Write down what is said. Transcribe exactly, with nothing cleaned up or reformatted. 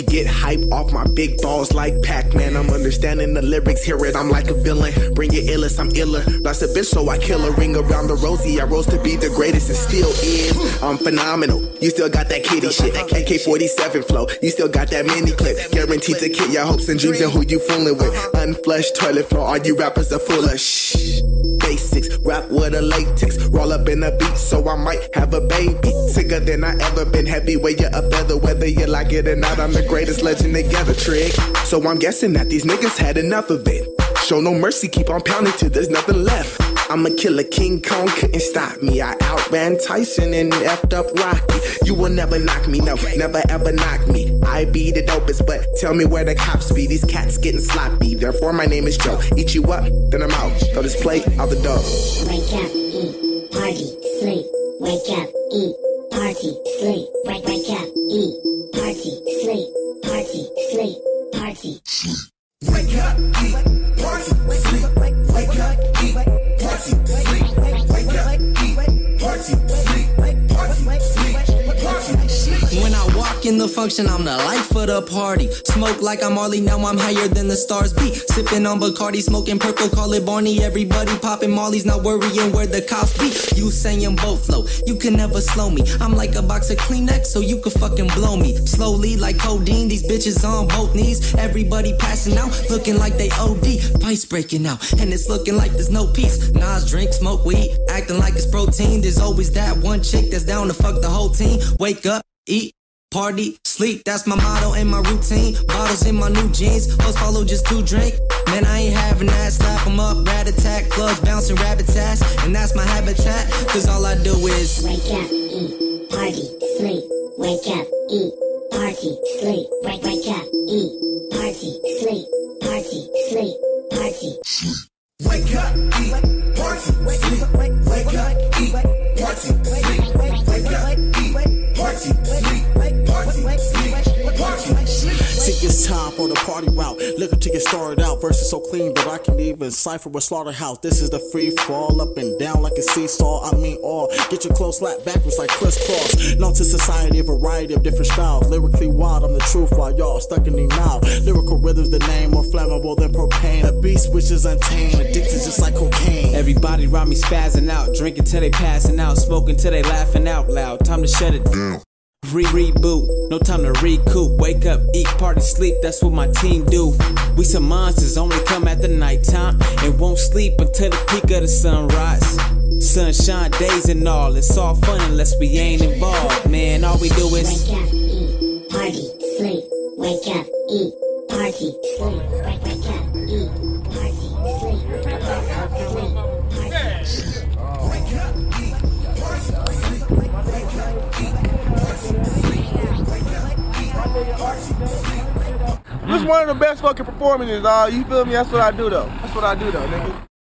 She get hype off my big balls like Pac-Man. I'm understanding the lyrics, hear it, I'm like a villain. Bring your illest, I'm iller. Blast a bitch so I kill her. Ring around the rosy, I rose to be the greatest and still is. I'm phenomenal, you still got that kitty shit. A K forty-seven flow, you still got that mini clip. Guaranteed to kill your hopes and dreams and who you fooling with. Unflushed toilet floor, all you rappers are full of shh. Basics, rap with a latex, roll up in a beat so I might have a baby. Sicker than I ever been, heavyweight, you're a feather. Whether you like it or not, I'm the greatest legend together, trick. So I'm guessing that these niggas had enough of it. Show no mercy, keep on pounding till there's nothing left. I'm a killer, King Kong couldn't stop me. I outran Tyson and effed up Rocky. You will never knock me, no, never ever knock me. I be the dopest, but tell me where the cops be. These cats getting sloppy, therefore my name is Joe. Eat you up, then I'm out. Throw this plate out the door. Wake up, eat, party, sleep. Wake up, eat, party, sleep. Wake, wake up, eat, party, sleep. Party, sleep, party, sleep. Wake up, eat, party, sleep. Wake up, eat. Party, sleep, wake up, eat, party, sleep, party, sleep, party, sleep. When I walk in the function, I'm the life of the party. Smoke like I'm Marley, now I'm higher than the stars be. Sipping on Bacardi, smoking purple, call it Barney. Everybody popping Marley's, not worrying where the cops be. You saying boat flow, you can never slow me. I'm like a box of Kleenex, so you can fucking blow me. Slowly like codeine, these bitches on both knees. Everybody passing out, looking like they O D. Price breaking out, and it's looking like there's no peace. Nas drink, smoke weed, acting like it's protein. There's always that one chick that's down to fuck the whole team. Wake up, eat, party, sleep. That's my motto and my routine. Bottles in my new jeans, hoes follow just to drink. Man, I ain't having that. Slap them up, rat attack, clubs bouncing rabbit's ass. And that's my habitat, cause all I do is wake up, eat, party, sleep. Wake up, eat, party, sleep. Wake, wake up, eat, party, sleep. Party, sleep, party, sleep. Wake up, eat, party, sleep. Wake up, eat, party, sleep. Wake up, eat, party, sleep. Party, sleep, party, sleep. Sick as time on the party route. Looking to get started out. Verses so clean that I can even cipher with slaughterhouse. This is the free fall, up and down like a seesaw. I mean all. Get your clothes slapped backwards like crisscross. Known to society, a variety of different styles. Lyrically wild, I'm the truth while y'all stuck in the now. Lyrical rhythms, the name more flammable than propane. A beast which is untamed, addicted just like cocaine. Everybody around me spazzing out, drinking till they passing out, smoking till they laughing out loud. Time to shut it down. Re-reboot, no time to recoup. Wake up, eat, party, sleep, that's what my team do. We some monsters, only come at the nighttime, and won't sleep until the peak of the sunrise. Sunshine days and all, it's all fun unless we ain't involved. Man, all we do is wake up, eat, party, sleep. Wake up, eat, party, sleep. Wake, wake up, eat, party, sleep. Wake up, sleep, party, sleep. Wake up, eat, party, sleep. Wake up, eat, this is one of the best fucking performances, dog. You feel me? That's what I do, though. That's what I do, though, nigga.